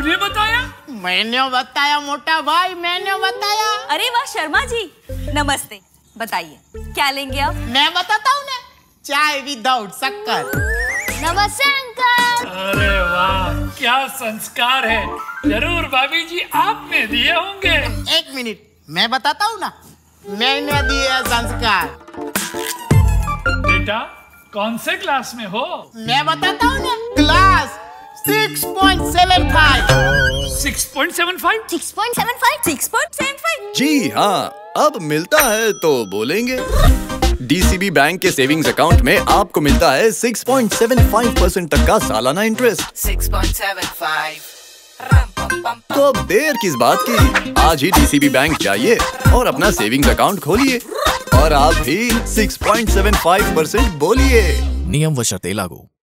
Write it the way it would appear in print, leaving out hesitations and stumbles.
आपने बताया? मैंने बताया मोटा भाई, मैंने बताया। अरे वाह शर्मा जी, नमस्ते। बताइए क्या लेंगे आप? मैं बताता हूँ ना, चाय विदाउट शक्कर। नमस्ते अंकल। अरे वाह क्या संस्कार है, जरूर भाभी जी आपने दिए होंगे। एक मिनट मैं बताता हूँ ना, मैंने दिया संस्कार। बेटा कौन से क्लास में हो? मैं बताता हूँ ना, क्लास 6.75। 6.75? 6.75? 6.75? जी हाँ, अब मिलता है तो बोलेंगे। DCB बैंक के सेविंग्स अकाउंट में आपको मिलता है 6.75% तक का सालाना इंटरेस्ट। 6.75। तो अब देर किस बात की, आज ही DCB बैंक जाइए और अपना सेविंग्स अकाउंट खोलिए और आप भी 6.75% बोलिए। नियम व शर्तें लागू।